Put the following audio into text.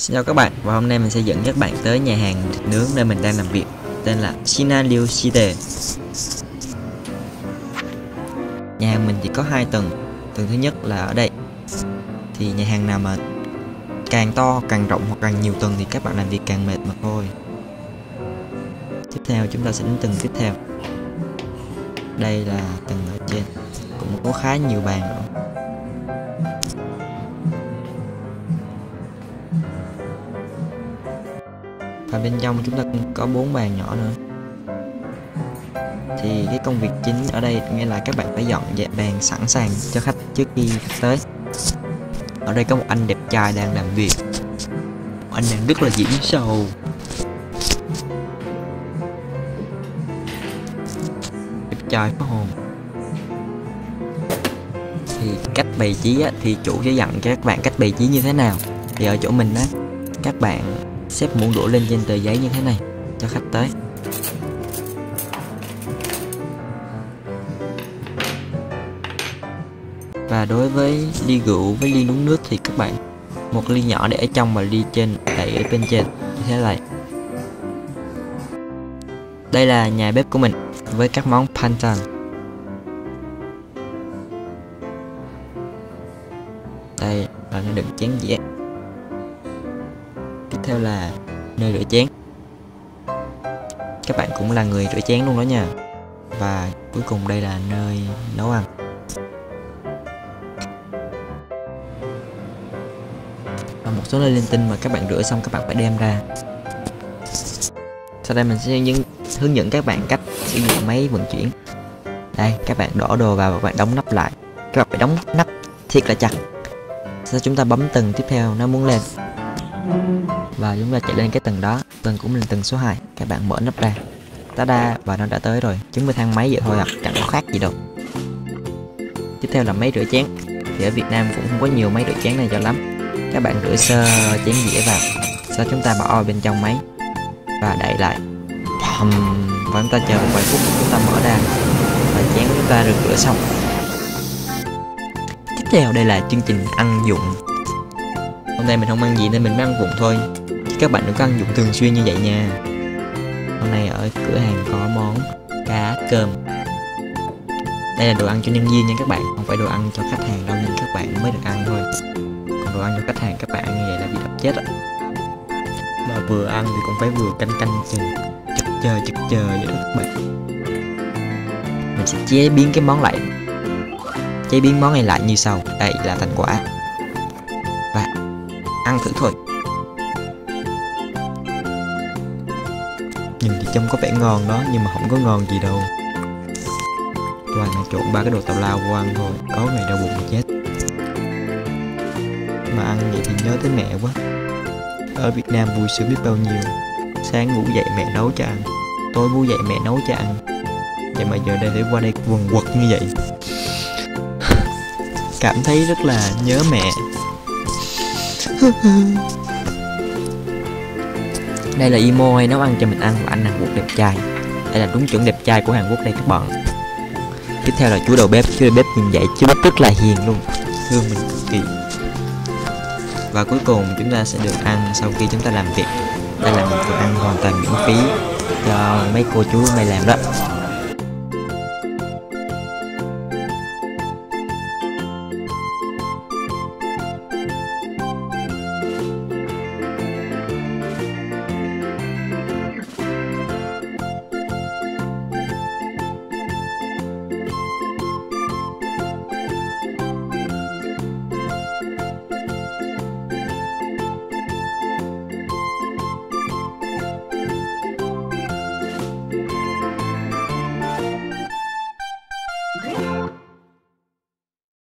Xin chào các bạn, và hôm nay mình sẽ dẫn các bạn tới nhà hàng thịt nướng nơi mình đang làm việc, tên là Shina Liu Shide. Nhà hàng mình chỉ có 2 tầng. Tầng thứ nhất là ở đây. Thì nhà hàng nào mà càng to, càng rộng hoặc càng nhiều tầng thì các bạn làm việc càng mệt mà thôi. Tiếp theo chúng ta sẽ đến tầng tiếp theo. Đây là tầng ở trên, cũng có khá nhiều bàn nữa. Và bên trong chúng ta cũng có 4 bàn nhỏ nữa. Thì cái công việc chính ở đây nghĩa là các bạn phải dọn dẹp bàn sẵn sàng cho khách trước khi khách tới. Ở đây có một anh đẹp trai đang làm việc. Một anh đang rất là diễn sầu. Đẹp trai có hồn. Thì cách bày trí á, thì chủ sẽ dặn các bạn cách bày trí như thế nào. Thì ở chỗ mình á, các bạn xếp muỗng đũa lên trên tờ giấy như thế này cho khách tới. Và đối với ly rượu với ly uống nước thì các bạn một ly nhỏ để ở trong và ly trên đẩy ở bên trên như thế này. Đây là nhà bếp của mình với các món panchan. Đây là nơi đựng chén dĩa. Tiếp theo là nơi rửa chén. Các bạn cũng là người rửa chén luôn đó nha. Và cuối cùng đây là nơi nấu ăn. Và một số nơi linh tinh mà các bạn rửa xong các bạn phải đem ra. Sau đây mình sẽ hướng dẫn các bạn cách sử dụng máy vận chuyển. Đây, các bạn đổ đồ vào và các bạn đóng nắp lại. Các bạn phải đóng nắp thiệt là chặt. Sau chúng ta bấm tầng tiếp theo nó muốn lên. Và chúng ta chạy lên cái tầng đó. Tầng cũng là tầng số 2. Các bạn mở nắp ra. Ta-da, và nó đã tới rồi. Chúng với thang máy vậy thôi à, chẳng có khác gì đâu. Tiếp theo là máy rửa chén. Thì ở Việt Nam cũng không có nhiều máy rửa chén này cho lắm. Các bạn rửa sơ chén dĩa vào. Sau chúng ta bỏ bên trong máy và đậy lại. Và chúng ta chờ một vài phút, chúng ta mở ra và chén chúng ta được rửa xong. Tiếp theo đây là chương trình ăn dụng. Hôm nay mình không ăn gì nên mình mới ăn vụng thôi. Chứ các bạn đừng có ăn dụng thường xuyên như vậy nha. Hôm nay ở cửa hàng có món cá cơm. Đây là đồ ăn cho nhân viên nha các bạn, không phải đồ ăn cho khách hàng đâu nên các bạn mới được ăn thôi. Còn đồ ăn cho khách hàng các bạn ăn như vậy là bị đập chết ạ. Mà vừa ăn thì cũng phải vừa canh chực chờ vậy đó các bạn. Mình sẽ chế biến món này lại như sau. Đây là thành quả. Và ăn thử thôi. Nhìn thì trông có vẻ ngon đó, nhưng mà không có ngon gì đâu. Toàn là trộn ba cái đồ tào lao vô ăn thôi. Có ngày đau bụng mà chết. Mà ăn vậy thì nhớ tới mẹ quá. Ở Việt Nam vui sướng biết bao nhiêu. Sáng ngủ dậy mẹ nấu cho ăn, tối ngủ dậy mẹ nấu cho ăn. Vậy mà giờ đây để qua đây quần quật như vậy. Cảm thấy rất là nhớ mẹ. Đây là Imo hay nấu ăn cho mình ăn, và anh Hàn Quốc đẹp trai. Đây là đúng chuẩn đẹp trai của Hàn Quốc đây các bạn. Tiếp theo là chú đầu bếp. Chú đầu bếp nhìn vậy chứ rất là hiền luôn, thương mình cực kỳ. Và cuối cùng chúng ta sẽ được ăn sau khi chúng ta làm việc. Đây là một bữa ăn hoàn toàn miễn phí cho mấy cô chú mày làm đó.